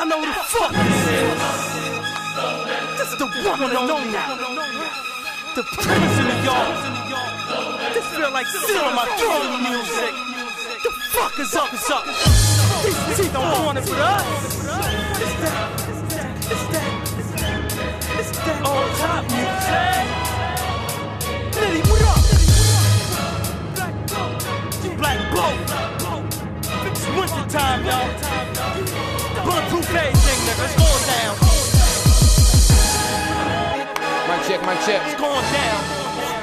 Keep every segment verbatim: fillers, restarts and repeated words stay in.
Y'all know the fuck this is. This is the one and only. The prince in the yard. This feel like still on my throne music. The fuck is up, is up. These teeth don't want it with us. It's that, it's that, it's that, it's that, it's that old top music. Liddy, what up? Black Blow. It's winter time, y'all. Bulletproof everything, nigga. It's going down. My check, my check. It's going down.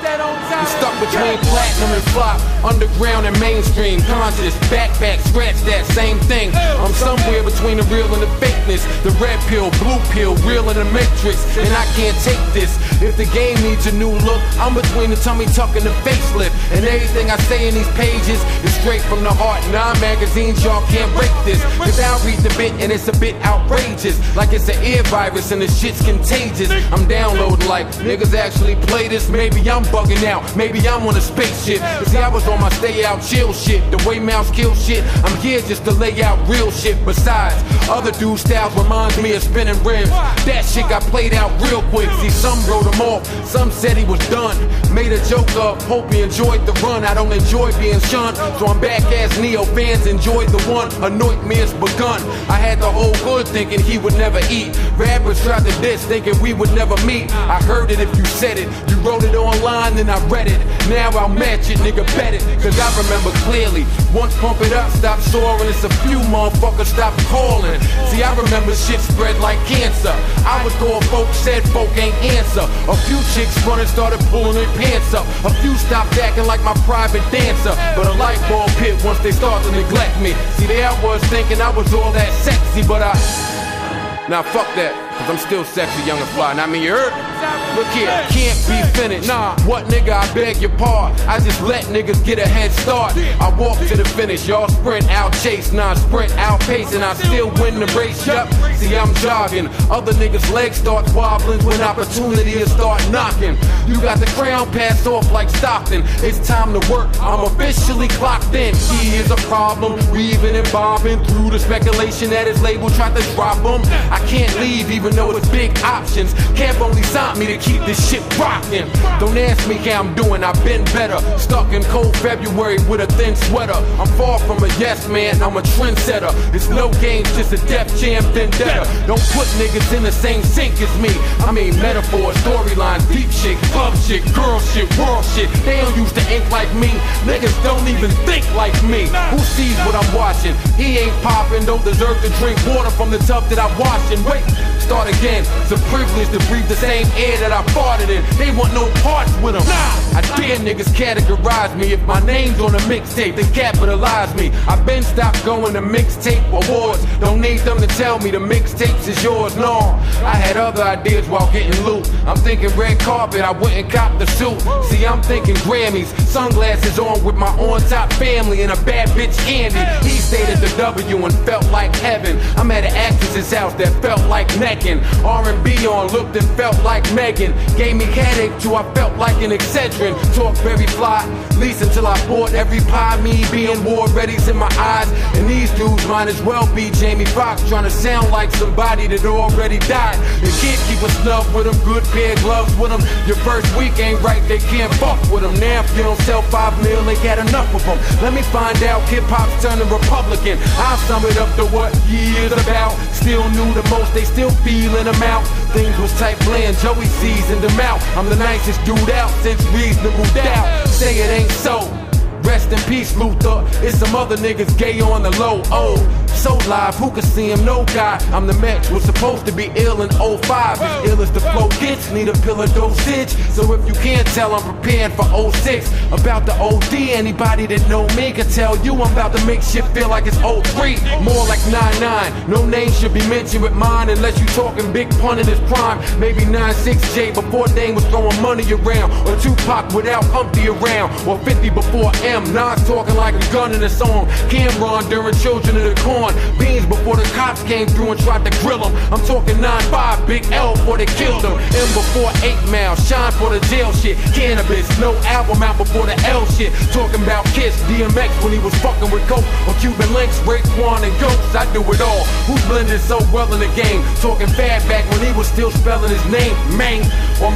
That old time. You're stuck between platinum and flop, underground and mainstream. Conscious, backpack, scratch that same thing. I'm somewhere between the real and the fakeness. The red pill, blue pill, real in the matrix. And I can't take this. If the game needs a new look, I'm between the tummy tuck and the facelift. And everything I say in these pages is straight from the heart. Nine magazines, y'all can't break this. Cause I'll read the bit and it's a bit outrageous. Like it's an ear virus and the shit's contagious. I'm downloading like, niggas actually play this. Maybe I'm bugging out, maybe I'm on a spaceship. Cause see, I was on my stay out chill shit. The way mouths kill shit, I'm here just to lay out real shit. Besides, other dude styles reminds me of spinning rims. That shit got played out real quick. See, some wrote him off, some said he was done. Made a joke of, hope he enjoyed the run. I don't enjoy being shunned, so I'm back as Neo. Fans enjoy the one, anoint me as begun. I had the whole hood thinking he would never eat. Rappers tried to diss thinking we would never meet. I heard it if you said it, you wrote it online then I read it. Now I'll match it, nigga, bet it. Cause I remember clearly, once Pump It Up stopped soaring, it's a few motherfuckers stopped calling. See, I remember shit spread like cancer. I was going folk, said folk ain't answer. A few chicks running started pulling their pants up. A few stopped acting like my private dancer. But a light bulb hit once they start to neglect me. See, there I was thinking I was all that sexy, but I... Nah, fuck that, cause I'm still sexy, young and fly, and I mean you heard? Look here, can't be finished, nah, what nigga, I beg your pardon. I just let niggas get a head start. I walk to the finish, y'all sprint, out chase, nah, sprint, out pace, and I still win the race, yup. See, I'm jogging, other niggas' legs start wobbling when opportunity is start knocking. You got the crown passed off like Stockton, it's time to work, I'm officially clocked in. He is a problem, weaving and bobbing through the speculation that his label tried to drop him. I can't leave even though it's big options, camp only sign me to keep this shit rockin'. Don't ask me how I'm doing, I've been better. Stuck in cold February with a thin sweater. I'm far from a yes man, I'm a trendsetter. It's no game, just a Def Jam vendetta. Don't put niggas in the same sink as me. I mean metaphors, storylines, deep shit, club shit, girl shit, world shit. They don't use the ink like me. Niggas don't even think like me. Who sees what I'm watching? He ain't poppin', don't deserve to drink water from the tub that I washed in. Wait, start again. It's a privilege to breathe the same air that I farted in. They want no parts with them. Nah, I dare niggas categorize me. If my name's on a mixtape, they capitalize me. I've been stopped going to mixtape awards. Don't need them to tell me the mixtapes is yours. No, I had other ideas while getting loot. I'm thinking red carpet, I wouldn't cop the suit. See, I'm thinking Grammys, sunglasses on with my on-top family and a bad bitch Andy. He stayed at the W and felt like heaven. I'm at an actress's house that felt like necking. R and B on, looked and felt like Megan. Gave me headache till I felt like an Excedrin. Talk very fly, least until I bought every pie. Me being war ready's in my eyes. And these dudes might as well be Jamie Foxx, trying to sound like somebody that already died. You can't keep a snub with them, good pair of gloves with them. Your first week ain't right, they can't fuck with them. Now if you don't sell five mil, they got enough of them. Let me find out, hip-hop's turning Republican. I'll sum it up to what years about. Still new the most, they still feeling them out. Things was tight, bland, Joey seasoned them out. I'm the nicest dude out since reasonable doubt. Say it ain't so. Rest in peace, Luther. It's some other niggas gay on the low. Oh, so live, who can see him? No guy. I'm the match, was supposed to be ill in oh five. As ill as the flow gets, need a pill of dosage. So if you can't tell, I'm preparing for oh six. About the O D, anybody that know me can tell you I'm about to make shit feel like it's oh three. More like nine nine. No name should be mentioned with mine unless you talking big pun in his prime. Maybe nine six J before Dame was throwing money around. Or Tupac without Humpty around. Or fifty before M. Nas talking like a gun in a song. Cameron during Children of the Corn. on beans before the cops came through and tried to grill him. I'm talking nine five, big L before they killed him. M before eight mile, shine for the jail shit. Cannabis, no album out before the L shit. Talking about Kiss, D M X when he was fucking with Coke, or Cuban Links, Raekwon and Ghosts. I do it all. Who blended so well in the game? Talking Fab back when he was still spelling his name, man. Or my